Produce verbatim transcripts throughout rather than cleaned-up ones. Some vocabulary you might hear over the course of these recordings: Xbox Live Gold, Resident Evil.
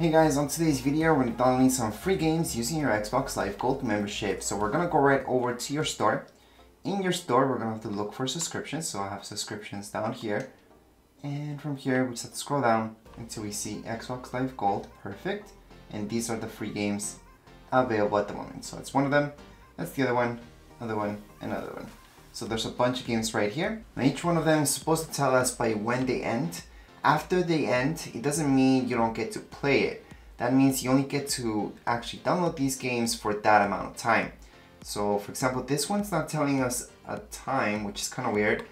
Hey guys, on today's video we're downloading some free games using your Xbox Live Gold membership. So we're gonna go right over to your store. In your store we're gonna have to look for subscriptions, so I have subscriptions down here. And from here we just have to scroll down until we see Xbox Live Gold, perfect. And these are the free games available at the moment. So that's one of them, that's the other one, another one, another one. So there's a bunch of games right here. Now each one of them is supposed to tell us by when they end. After they end, it doesn't mean you don't get to play it. That means you only get to actually download these games for that amount of time. So for example, this one's not telling us a time, which is kind of weird.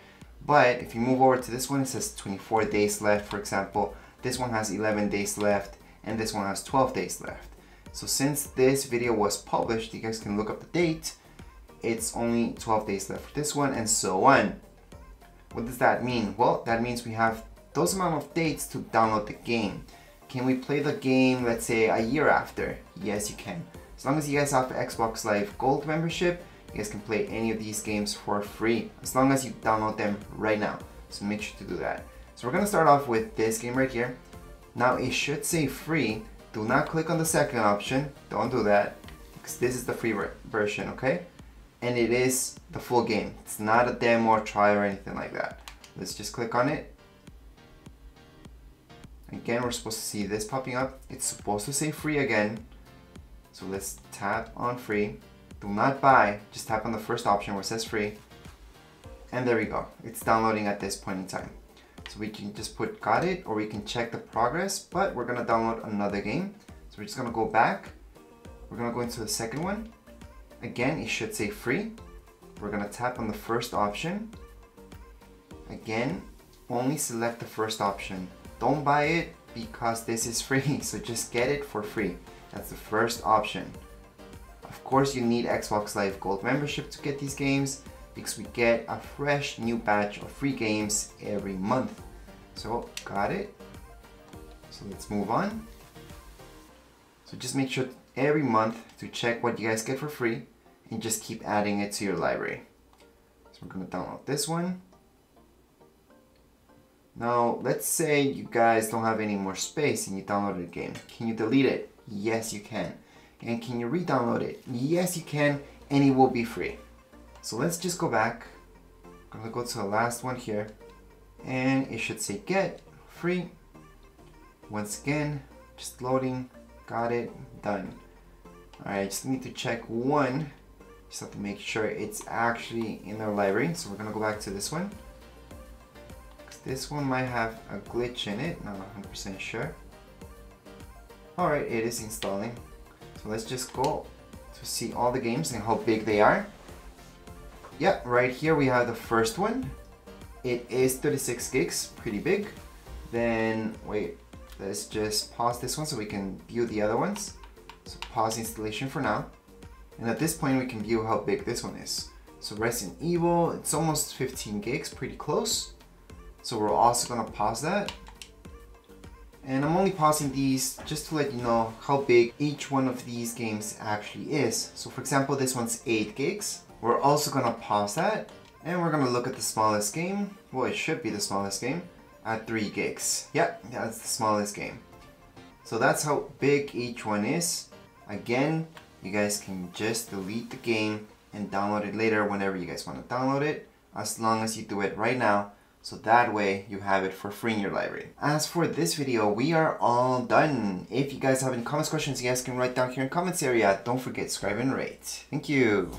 But if you move over to this one, it says twenty-four days left, for example. This one has eleven days left, and this one has twelve days left. So since this video was published, you guys can look up the date. It's only twelve days left for this one, and so on. What does that mean? Well, that means we have those amount of dates to download the game. Can we play the game, let's say, a year after? Yes, you can. As long as you guys have the Xbox Live Gold membership, you guys can play any of these games for free, as long as you download them right now. So make sure to do that. So we're gonna start off with this game right here. Now it should say free. Do not click on the second option. Don't do that, because this is the free version, okay? And it is the full game. It's not a demo or trial or anything like that. Let's just click on it. Again, we're supposed to see this popping up. It's supposed to say free again. So let's tap on free. Do not buy, just tap on the first option where it says free. And there we go. It's downloading at this point in time. So we can just put got it, or we can check the progress, but we're gonna download another game. So we're just gonna go back. We're gonna go into the second one. Again, it should say free. We're gonna tap on the first option. Again, only select the first option. Don't buy it because this is free, so just get it for free. That's the first option. Of course, you need Xbox Live Gold membership to get these games, because we get a fresh new batch of free games every month. So, got it. So let's move on. So just make sure every month to check what you guys get for free, and just keep adding it to your library. So we're gonna download this one. Now, let's say you guys don't have any more space and you downloaded a game. Can you delete it? Yes, you can. And can you re-download it? Yes, you can, and it will be free. So let's just go back. I'm gonna go to the last one here, and it should say get, free. Once again, just loading, got it, done. All right, just need to check one. Just have to make sure it's actually in our library. So we're gonna go back to this one. This one might have a glitch in it, not one hundred percent sure. Alright, it is installing. So let's just go to see all the games and how big they are. Yep, yeah, right here we have the first one. It is thirty-six gigs, pretty big. Then, wait, let's just pause this one so we can view the other ones. So pause installation for now. And at this point we can view how big this one is. So Resident Evil, it's almost fifteen gigs, pretty close. So we're also gonna pause that. And I'm only pausing these just to let you know how big each one of these games actually is. So for example, this one's eight gigs. We're also gonna pause that. And we're gonna look at the smallest game. Well, it should be the smallest game at three gigs. Yep, that's the smallest game. So that's how big each one is. Again, you guys can just delete the game and download it later whenever you guys wanna download it, as long as you do it right now. So that way you have it for free in your library. As for this video, we are all done. If you guys have any comments, questions, you guys can write down here in the comments area. Don't forget, subscribe and rate. Thank you.